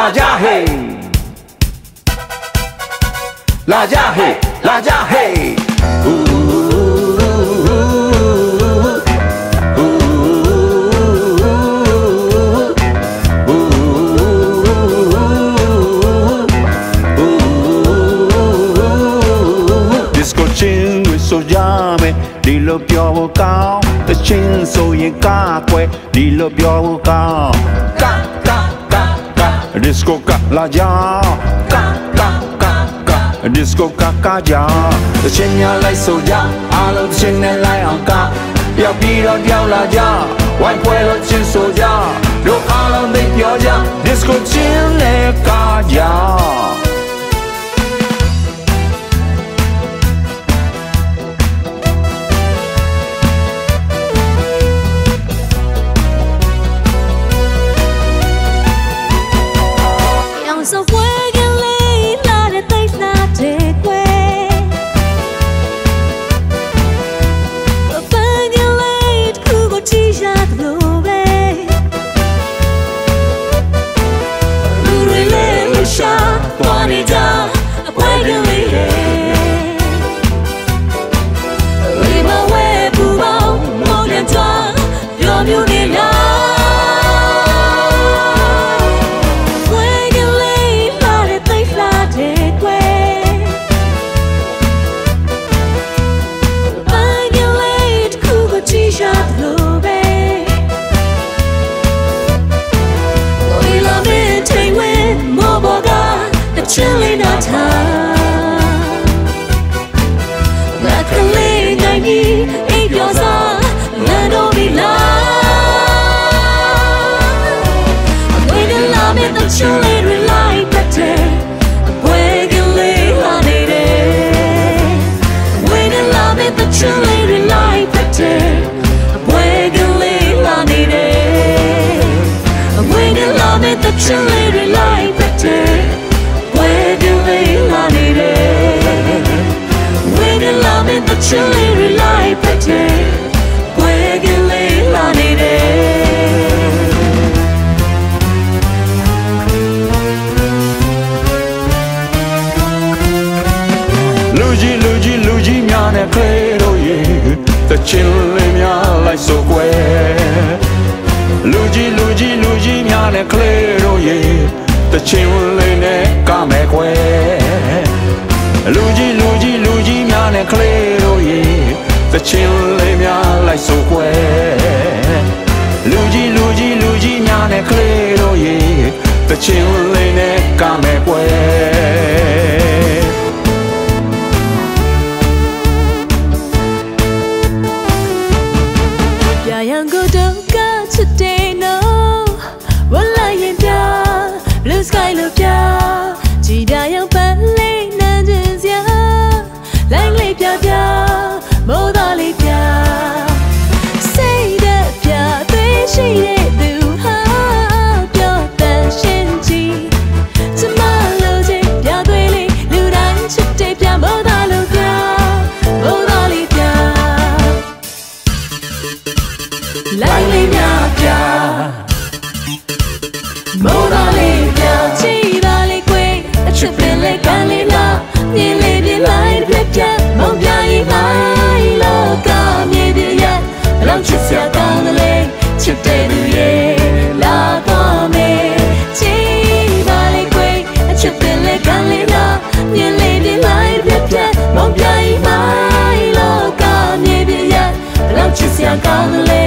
la yaje, la yaje. Disco chingue so llame, dilo più vocao, e cinso e cacque, dilo più vocao. Ca, ca, ca, ca, disco ca la ya, ca, ca, ca, ca, disco ca ca ya. Chinga lei so ya, allo chinga lei anca, ya piro diao la ya, wai puelo cinso ya, do allo de più ya, disco chinga ca ya. So jueguenle y la detéis na cheque. Jueguenle y cubo chilla globe. Lurile lucha, bonita, jueguenle. Lima huevo, moñantua, yo mi unila. Chilly not hard. Luckily, I need eight years old. Let all be love. I'm waiting to love it, the chilly rely better. I'm waiting to love it. I'm waiting to love it, the chilly rely better. I'm waiting to love it. I'm waiting to love it, the chilly rely better. Chilly rely better, jueguenle la nere. Luigi, Luigi, Luigi, mia ne credo ye, the chilly mia lai so que. Luigi, Luigi, Luigi, mia ne credo ye, the chilly ne kame que. Luigi, Luigi, Luigi, mia ne clero ye, the chile mia lai so que. Luigi, Luigi, Luigi, mia ne clero ye, the chile ne kame que.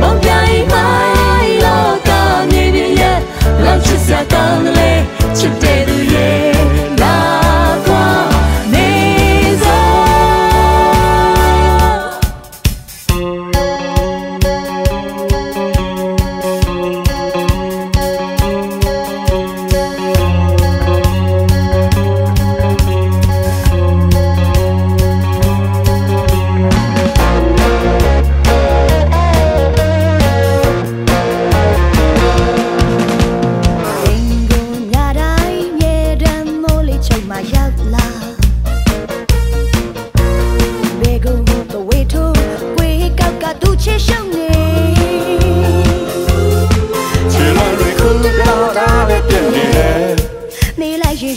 Mong dai mai lo ca.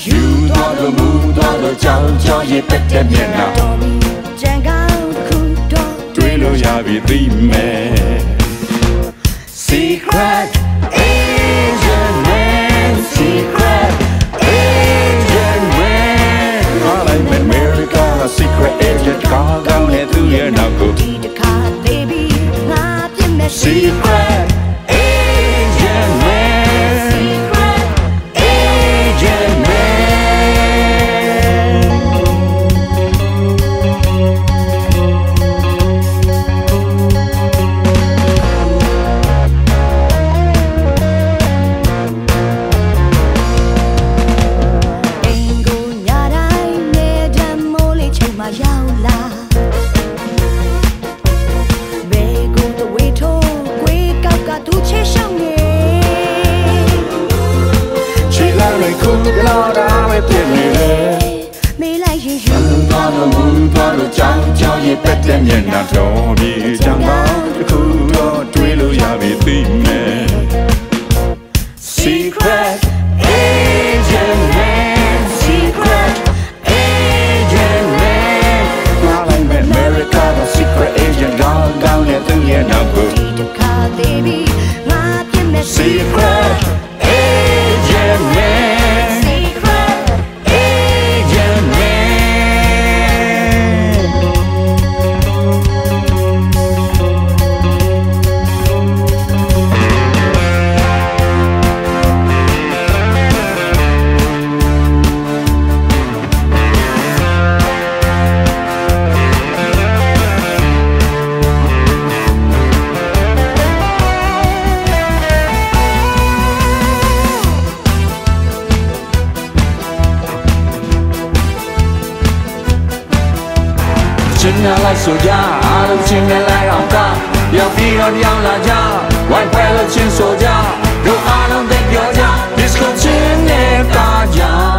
유도를 무도를 저저이 백대면아 뒤로 야비 리메 Secret Asian Man Secret Asian Man All I'm in America Secret Asian 가감내 두에 나고 Secret Secret Asian Man, Secret Asian Man. Now I'm in America, the Secret Asian gone down at the end of the Secret Asian Man. So ya, I'm singing like I'm done. Your feet on your lawn, white pebbles in so ya. No, I don't think you're ya. This could change it, ya.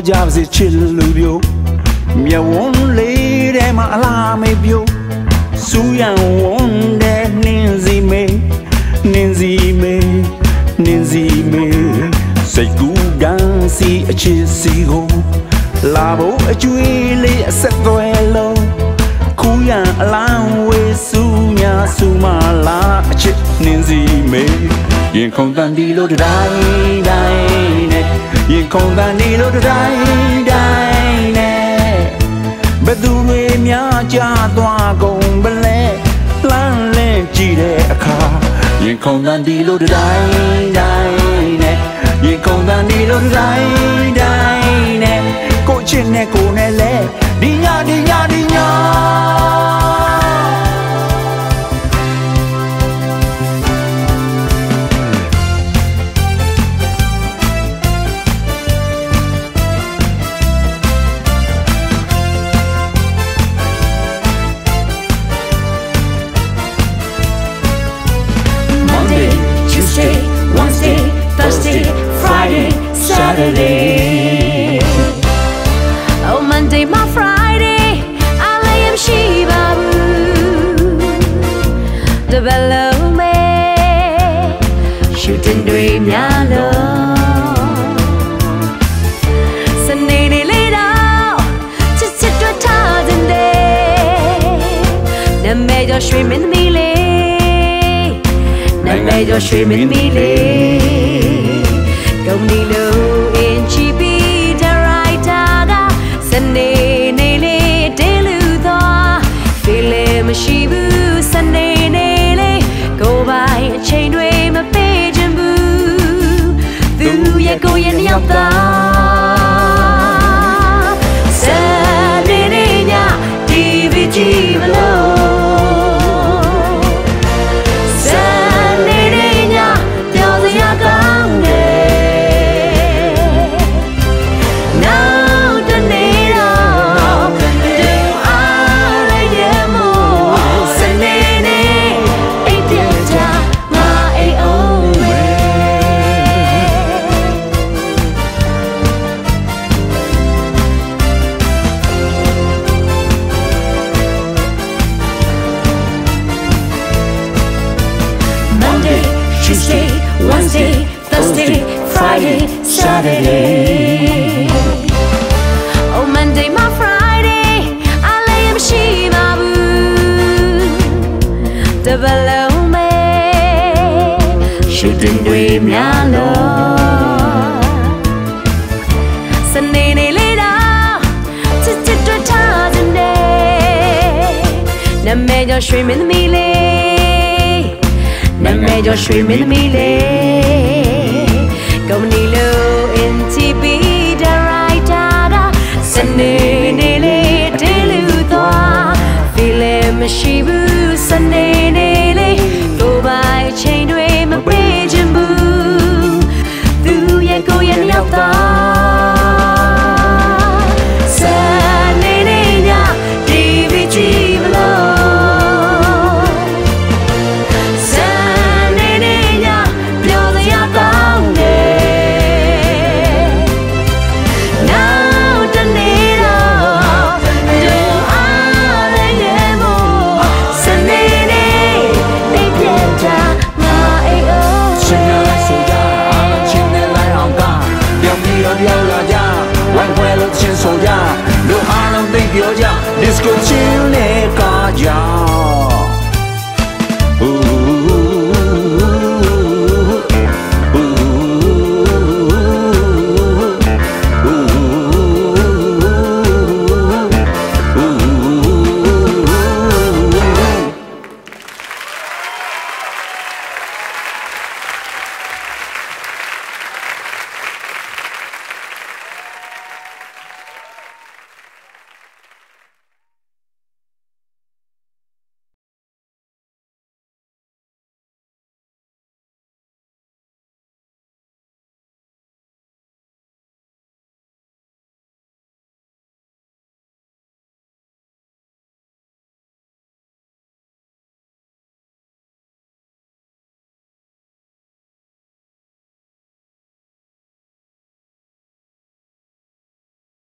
Jam si chilubio, mi won le de malame bio, suya won de ninzi me, say gugan si chisigo, labo chuile se duelo, cuya lanwe suya sumala chit ninzi me, y en contandilo de daine, y en convenir được đây đây nè bên đuôi nhà cha toa cùng bên lề lan lên chỉ để khá nhưng convenir được đây đây nè nhưng convenir được đây đây nè cô trên nè cô nè lề đi nhà đi nhà đi nhà Saturday. Oh, Monday, my Friday, I lay him Shiba Boo. The bellow me, shooting dream yellow. Sunday, they lay down to sit to a thousand day. The major stream in me lay. The major stream in me lay. Don't need no. Tuesday, Wednesday, Thursday, Friday, Saturday. Oh, Monday, my Friday, I lay him Shiba Boo. The bellow me, shooting dream yellow. Sunday, they lay down to sit to a thousand days. The major stream in me lay. Nang ngay cho suy mi mi lê Công ni lô in tibi da rai da da Sunday ni lê te lưu toa Phi lê ma shi bu Sunday ni lê Go by chain đuê ma bê chân bu Thu yên cô yên nhọc ta Sunday ni nha tibi tibi lô Let's go.